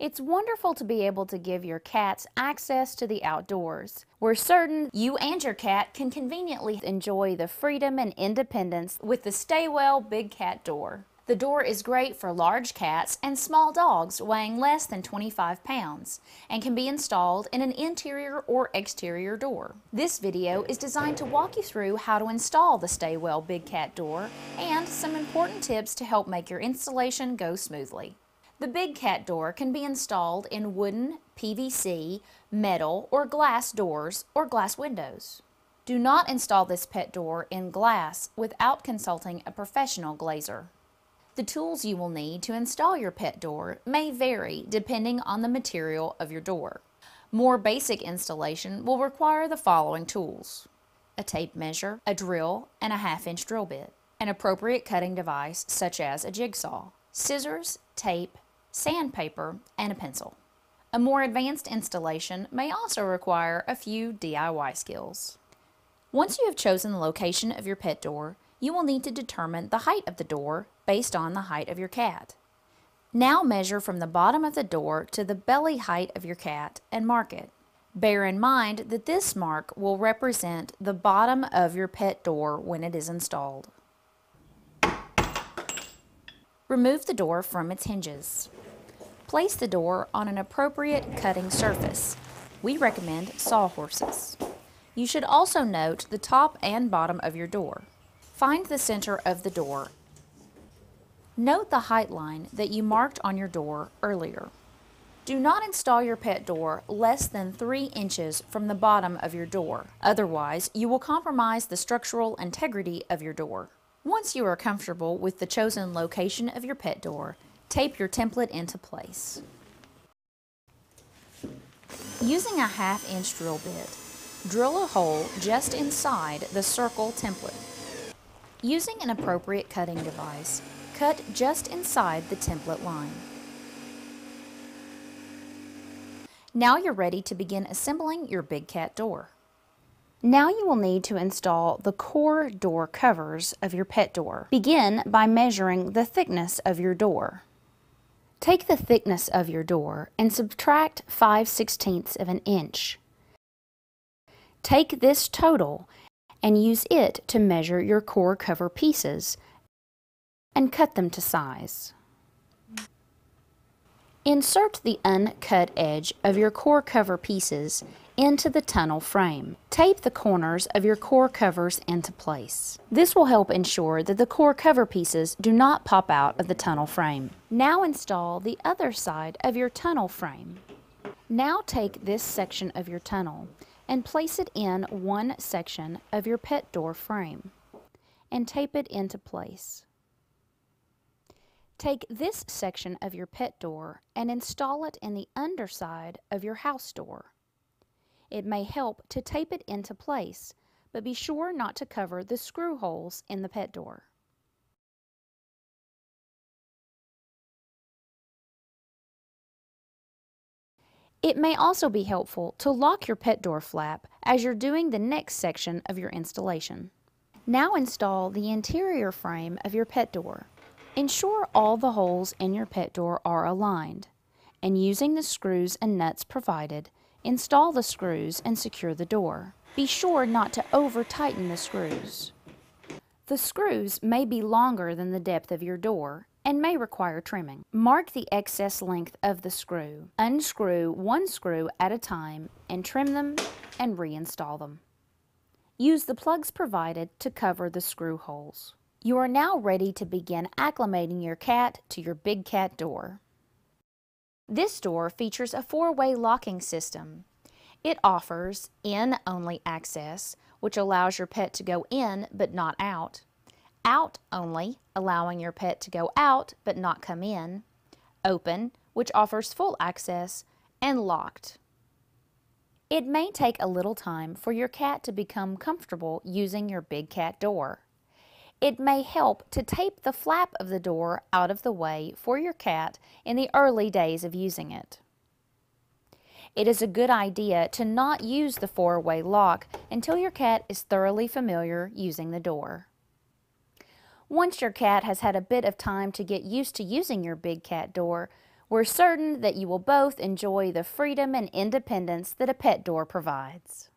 It's wonderful to be able to give your cats access to the outdoors. We're certain you and your cat can conveniently enjoy the freedom and independence with the Staywell Big Cat Door. The door is great for large cats and small dogs weighing less than 25 pounds and can be installed in an interior or exterior door. This video is designed to walk you through how to install the Staywell Big Cat Door and some important tips to help make your installation go smoothly. The Big Cat Door can be installed in wooden, PVC, metal, or glass doors or glass windows. Do not install this pet door in glass without consulting a professional glazier. The tools you will need to install your pet door may vary depending on the material of your door. More basic installation will require the following tools: a tape measure, a drill, and a 1/2-inch drill bit, an appropriate cutting device such as a jigsaw, scissors, tape, sandpaper, and a pencil. A more advanced installation may also require a few DIY skills. Once you have chosen the location of your pet door, you will need to determine the height of the door based on the height of your cat. Now measure from the bottom of the door to the belly height of your cat and mark it. Bear in mind that this mark will represent the bottom of your pet door when it is installed. Remove the door from its hinges. Place the door on an appropriate cutting surface. We recommend sawhorses. You should also note the top and bottom of your door. Find the center of the door. Note the height line that you marked on your door earlier. Do not install your pet door less than 3 inches from the bottom of your door. Otherwise, you will compromise the structural integrity of your door. Once you are comfortable with the chosen location of your pet door, tape your template into place. Using a 1/2-inch drill bit, drill a hole just inside the circle template. Using an appropriate cutting device, cut just inside the template line. Now you're ready to begin assembling your Big Cat Door. Now you will need to install the core door covers of your pet door. Begin by measuring the thickness of your door. Take the thickness of your door and subtract 5/16 of an inch. Take this total and use it to measure your core cover pieces and cut them to size. Insert the uncut edge of your core cover pieces into the tunnel frame. Tape the corners of your core covers into place. This will help ensure that the core cover pieces do not pop out of the tunnel frame. Now install the other side of your tunnel frame. Now take this section of your tunnel and place it in one section of your pet door frame and tape it into place. Take this section of your pet door and install it in the underside of your house door. It may help to tape it into place, but be sure not to cover the screw holes in the pet door. It may also be helpful to lock your pet door flap as you're doing the next section of your installation. Now install the interior frame of your pet door. Ensure all the holes in your pet door are aligned, and using the screws and nuts provided, install the screws and secure the door. Be sure not to over-tighten the screws. The screws may be longer than the depth of your door and may require trimming. Mark the excess length of the screw. Unscrew one screw at a time and trim them and reinstall them. Use the plugs provided to cover the screw holes. You are now ready to begin acclimating your cat to your Big Cat Door. This door features a 4-way locking system. It offers in-only access, which allows your pet to go in but not out, out-only, allowing your pet to go out but not come in, open, which offers full access, and locked. It may take a little time for your cat to become comfortable using your Big Cat Door. It may help to tape the flap of the door out of the way for your cat in the early days of using it. It is a good idea to not use the 4-way lock until your cat is thoroughly familiar using the door. Once your cat has had a bit of time to get used to using your Big Cat Door, We're certain that you will both enjoy the freedom and independence that a pet door provides.